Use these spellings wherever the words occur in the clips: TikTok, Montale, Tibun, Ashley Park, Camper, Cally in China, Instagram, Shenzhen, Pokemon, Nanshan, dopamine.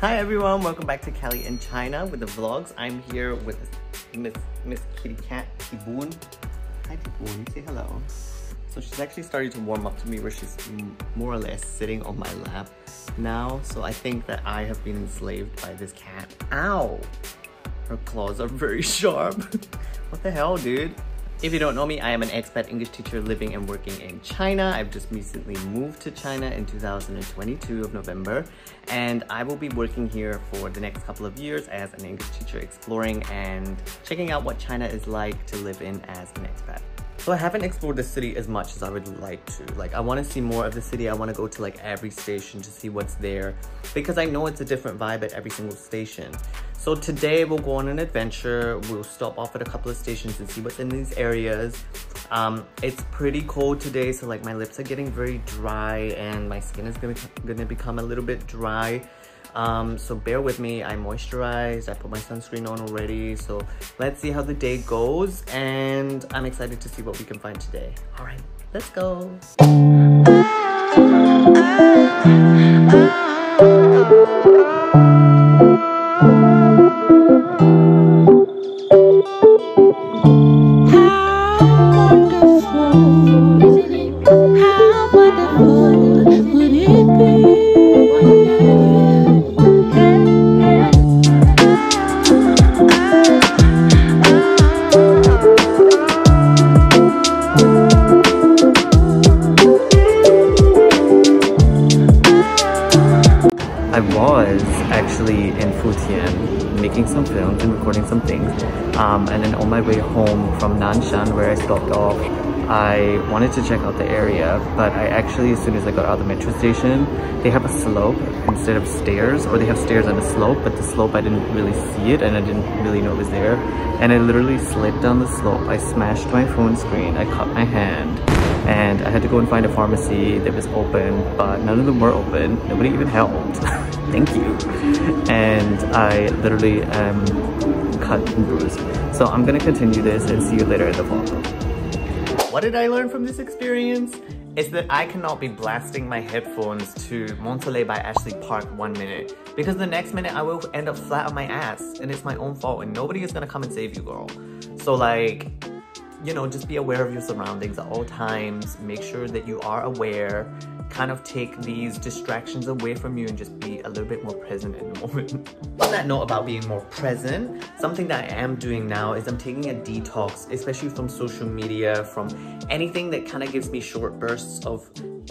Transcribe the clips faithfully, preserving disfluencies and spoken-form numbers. Hi everyone, welcome back to Cally in China with the vlogs. I'm here with Miss Miss Kitty Cat Tibun. Hi Tibun, say hello. So she's actually starting to warm up to me, where she's more or less sitting on my lap now. So I think that I have been enslaved by this cat. Ow! Her claws are very sharp. What the hell, dude? If you don't know me, I am an expat English teacher living and working in China. I've just recently moved to China in two thousand twenty-two of November, and I will be working here for the next couple of years as an English teacher, exploring and checking out what China is like to live in as an expat. So I haven't explored the city as much as I would like to. Like, I want to see more of the city. I want to go to like every station to see what's there, because I know it's a different vibe at every single station. So today we'll go on an adventure. We'll stop off at a couple of stations and see what's in these areas. Um, it's pretty cold today, so like my lips are getting very dry and my skin is gonna, gonna become a little bit dry. Um, so bear with me. I moisturized, I put my sunscreen on already, so let's see how the day goes, and I'm excited to see what we can find today. All right, let's go. Some films and recording some things, um, and then on my way home from Nanshan, where I stopped off, I wanted to check out the area, but I actually, as soon as I got out of the metro station, they have a slope instead of stairs, or they have stairs and a slope, but the slope I didn't really see it and I didn't really know it was there, and I literally slid down the slope. I smashed my phone screen, I cut my hand, and I had to go and find a pharmacy that was open, but none of them were open. Nobody even helped. Thank you. And I literally am um, cut and bruised. So I'm gonna continue this and see you later in the vlog. What did I learn from this experience? It's that I cannot be blasting my headphones to Montale by Ashley Park one minute, because the next minute I will end up flat on my ass, and it's my own fault, and nobody is gonna come and save you, girl. So like, you know, just be aware of your surroundings at all times. Make sure that you are aware. Kind of take these distractions away from you and just be a little bit more present in the moment. On that note about being more present, something that I am doing now is I'm taking a detox, especially from social media, from anything that kind of gives me short bursts of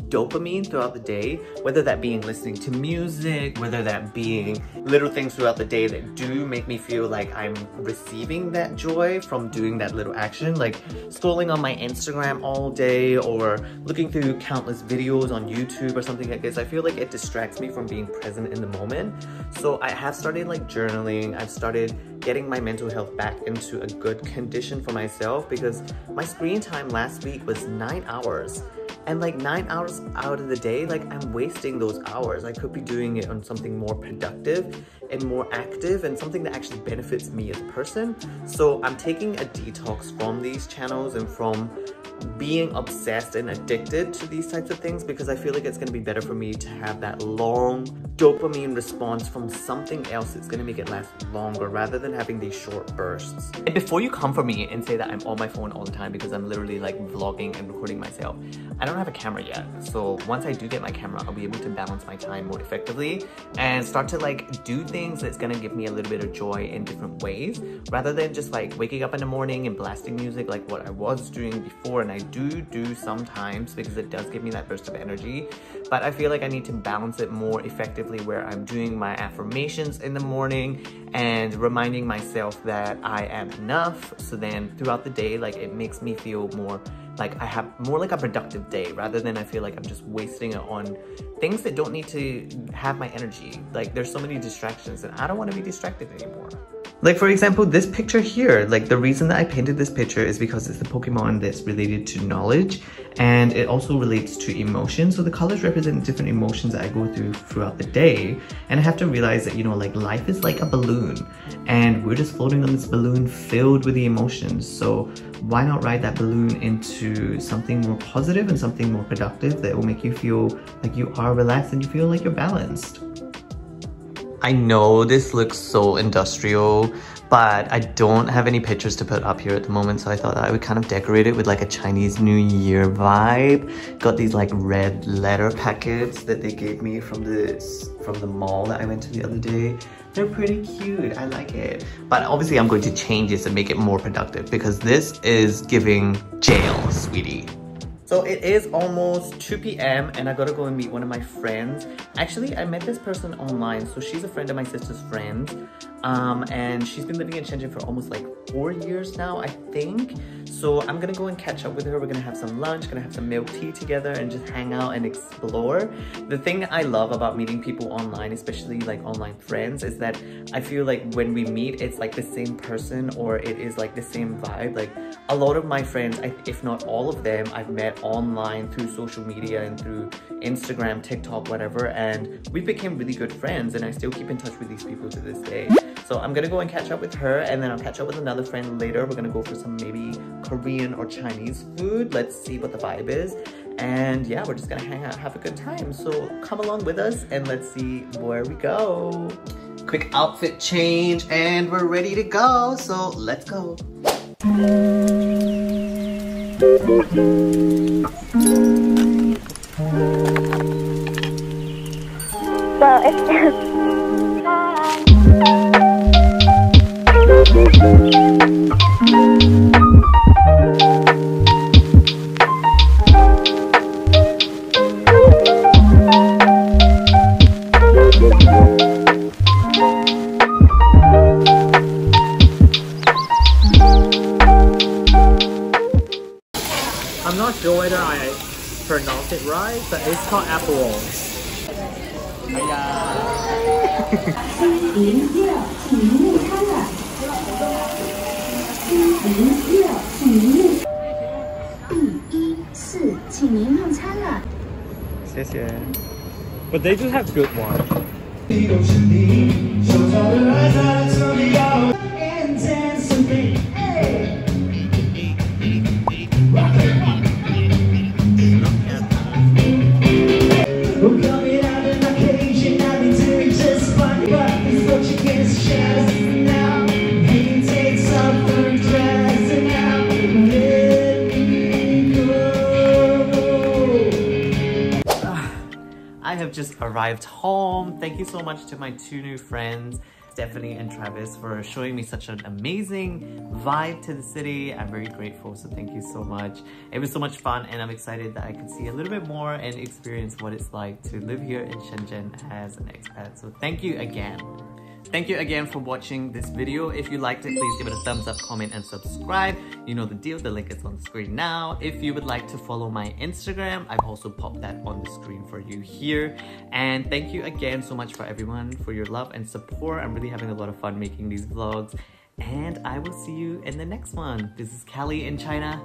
dopamine throughout the day, whether that being listening to music, whether that being little things throughout the day that do make me feel like I'm receiving that joy from doing that little action, like scrolling on my Instagram all day or looking through countless videos on YouTube or something like this. I feel like it distracts me from being present in the moment. So I have started like journaling. I've started getting my mental health back into a good condition for myself, because my screen time last week was nine hours. And like nine hours out of the day, like I'm wasting those hours. I could be doing it on something more productive and more active and something that actually benefits me as a person. So I'm taking a detox from these channels and from being obsessed and addicted to these types of things, because I feel like it's going to be better for me to have that long dopamine response from something else. It's going to make it last longer rather than having these short bursts. And before you come for me and say that I'm on my phone all the time, because I'm literally like vlogging and recording myself, I don't have a camera yet. So once I do get my camera, I'll be able to balance my time more effectively and start to like do things that's going to give me a little bit of joy in different ways, rather than just like waking up in the morning and blasting music like what I was doing before. And I do do sometimes, because it does give me that burst of energy, but I feel like I need to balance it more effectively, where I'm doing my affirmations in the morning and reminding myself that I am enough. So then throughout the day, like it makes me feel more like I have more like a productive day, rather than I feel like I'm just wasting it on things that don't need to have my energy. Like there's so many distractions and I don't want to be distracted anymore. Like for example, this picture here, like the reason that I painted this picture is because it's the Pokemon that's related to knowledge, and it also relates to emotion. So the colors represent different emotions that I go through throughout the day. And I have to realize that, you know, like life is like a balloon, and we're just floating on this balloon filled with the emotions. So why not ride that balloon into something more positive and something more productive that will make you feel like you are relaxed and you feel like you're balanced. I know this looks so industrial, but I don't have any pictures to put up here at the moment, so I thought that I would kind of decorate it with like a Chinese New Year vibe. Got these like red letter packets that they gave me from the, from the mall that I went to the other day. They're pretty cute, I like it. But obviously I'm going to change this and make it more productive because this is giving jail, sweetie. So it is almost two P M and I gotta go and meet one of my friends. Actually, I met this person online. So she's a friend of my sister's friend. Um, and she's been living in Shenzhen for almost like four years now, I think. So I'm gonna go and catch up with her. We're gonna have some lunch, gonna have some milk tea together and just hang out and explore. The thing I love about meeting people online, especially like online friends, is that I feel like when we meet, it's like the same person or it is like the same vibe. Like a lot of my friends, if not all of them, I've met online through social media and through Instagram, TikTok, whatever, and we became really good friends and I still keep in touch with these people to this day. So I'm gonna go and catch up with her and then I'll catch up with another friend later. We're gonna go for some maybe Korean or Chinese food. Let's see what the vibe is. And yeah, we're just gonna hang out, have a good time. So come along with us and let's see where we go. Quick outfit change and we're ready to go. So let's go. Well, it's I'm not sure whether I pronounced it right, but it's called apple rolls. But they just have good wine. Just arrived home. Thank you so much to my two new friends, Stephanie and Travis, for showing me such an amazing vibe to the city. I'm very grateful, so thank you so much. It was so much fun and I'm excited that I could see a little bit more and experience what it's like to live here in Shenzhen as an expat. So thank you again. Thank you again for watching this video. If you liked it, please give it a thumbs up, comment, and subscribe. You know the deal, the link is on the screen now. If you would like to follow my Instagram, I've also popped that on the screen for you here. And thank you again so much for everyone, for your love and support. I'm really having a lot of fun making these vlogs. And I will see you in the next one. This is Cally in China,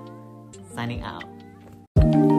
signing out.